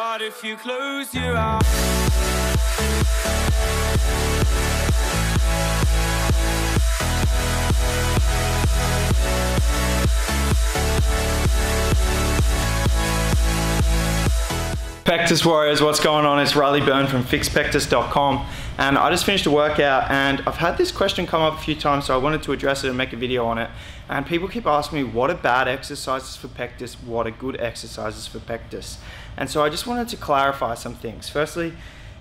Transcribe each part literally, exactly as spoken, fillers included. But if you close your Pectus Warriors, what's going on? It's Riley Byrne from fix pectus dot com, and I just finished a workout and I've had this question come up a few times, so I wanted to address it and make a video on it. And people keep asking me, what are bad exercises for pectus? What are good exercises for pectus? And so I just wanted to clarify some things. Firstly,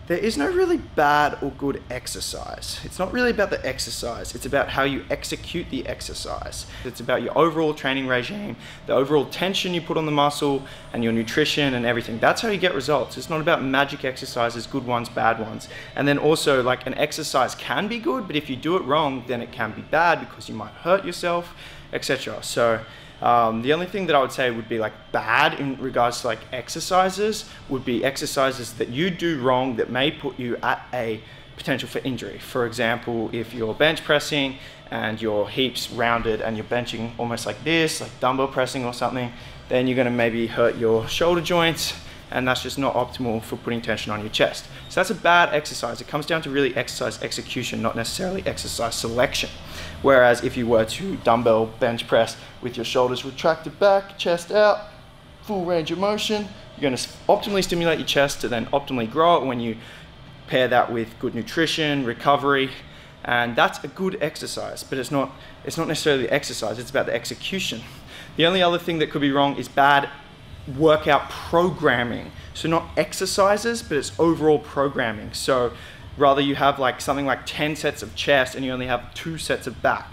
there is no really bad or good exercise. It's not really about the exercise. It's about how you execute the exercise. It's about your overall training regime, the overall tension you put on the muscle, and your nutrition and everything. That's how you get results. It's not about magic exercises, good ones, bad ones. And then also, like, an exercise can be good, but if you do it wrong, then it can be bad because you might hurt yourself, et cetera. So Um, the only thing that I would say would be like bad in regards to like exercises would be exercises that you do wrong that may put you at a potential for injury. For example, if you're bench pressing and your heap's rounded and you're benching almost like this, like dumbbell pressing or something, then you're going to maybe hurt your shoulder joints, and that's just not optimal for putting tension on your chest. So that's a bad exercise. It comes down to really exercise execution, not necessarily exercise selection. Whereas if you were to dumbbell bench press with your shoulders retracted back, chest out, full range of motion, you're gonna optimally stimulate your chest to then optimally grow it when you pair that with good nutrition, recovery, and that's a good exercise, but it's not, it's not necessarily exercise, it's about the execution. The only other thing that could be wrong is bad workout programming. So not exercises, but it's overall programming. So rather you have like something like ten sets of chest and you only have two sets of back.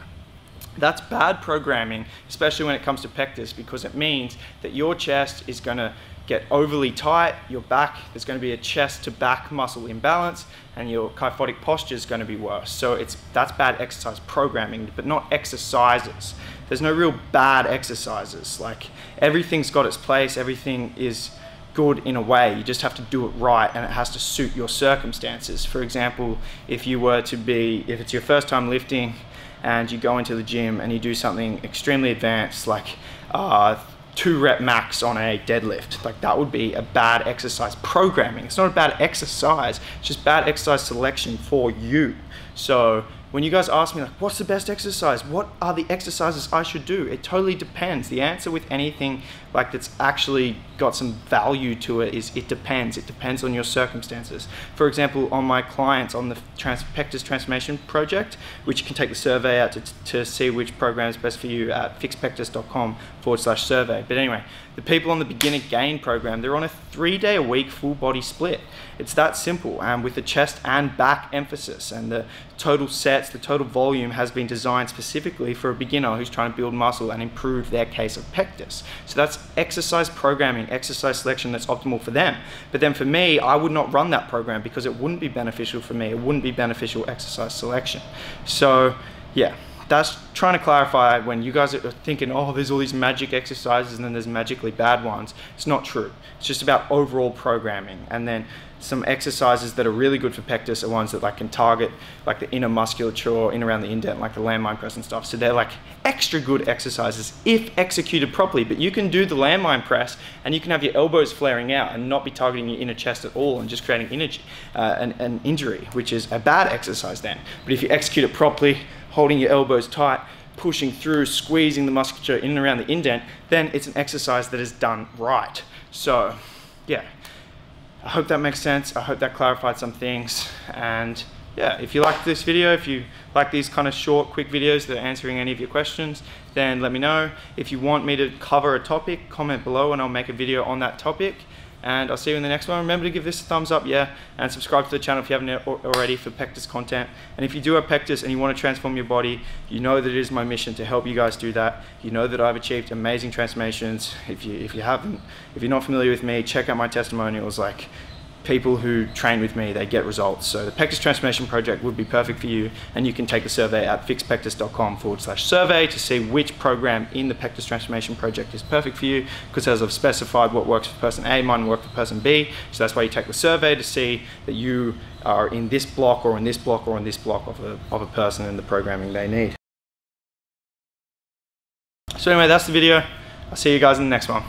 That's bad programming, especially when it comes to pectus, because it means that your chest is gonna get overly tight, your back, there's gonna be a chest to back muscle imbalance, and your kyphotic posture is gonna be worse. So it's that's bad exercise programming, but not exercises. There's no real bad exercises. Like, everything's got its place, everything is good in a way, you just have to do it right, and it has to suit your circumstances. For example, if you were to be, if it's your first time lifting and you go into the gym and you do something extremely advanced, like uh, two rep max on a deadlift, like that would be a bad exercise programming. It's not a bad exercise, it's just bad exercise selection for you. So when you guys ask me, like, what's the best exercise? What are the exercises I should do? It totally depends. The answer with anything like that's actually got some value to it is it depends. It depends on your circumstances. For example, on my clients on the Trans Pectus Transformation Project, which you can take the survey out to, to see which program is best for you at fix pectus dot com forward slash survey. But anyway, the people on the Beginner Gain Program, they're on a three day a week full body split. It's that simple, and um, with the chest and back emphasis, and the total set, the total volume has been designed specifically for a beginner who's trying to build muscle and improve their case of pectus. So that's exercise programming, exercise selection that's optimal for them. But then for me, I would not run that program because it wouldn't be beneficial for me. It wouldn't be beneficial exercise selection. So yeah, that's trying to clarify when you guys are thinking, oh, there's all these magic exercises and then there's magically bad ones. It's not true. It's just about overall programming. And then some exercises that are really good for pectus are ones that like can target like the inner musculature in around the indent, like the landmine press and stuff. So they're like extra good exercises if executed properly. But you can do the landmine press and you can have your elbows flaring out and not be targeting your inner chest at all and just creating energy, uh, an, an injury, which is a bad exercise then. But if you execute it properly, holding your elbows tight, pushing through, squeezing the musculature in and around the indent, then it's an exercise that is done right. So yeah, I hope that makes sense. I hope that clarified some things. And yeah, if you liked this video, if you like these kind of short, quick videos that are answering any of your questions, then let me know. If you want me to cover a topic, comment below and I'll make a video on that topic. And I'll see you in the next one. Remember to give this a thumbs up, yeah, and subscribe to the channel if you haven't already for pectus content. And if you do have pectus and you want to transform your body, you know that it is my mission to help you guys do that. You know that I've achieved amazing transformations. If you, if you haven't, if you're not familiar with me, check out my testimonials. Like, people who train with me, they get results. So the Pectus Transformation Project would be perfect for you, and you can take the survey at fix pectus dot com forward slash survey to see which program in the Pectus Transformation Project is perfect for you, because as I've specified, what works for person A might work for person B. So that's why you take the survey to see that you are in this block or in this block or in this block of a, of a person and the programming they need. So anyway, that's the video. I'll see you guys in the next one.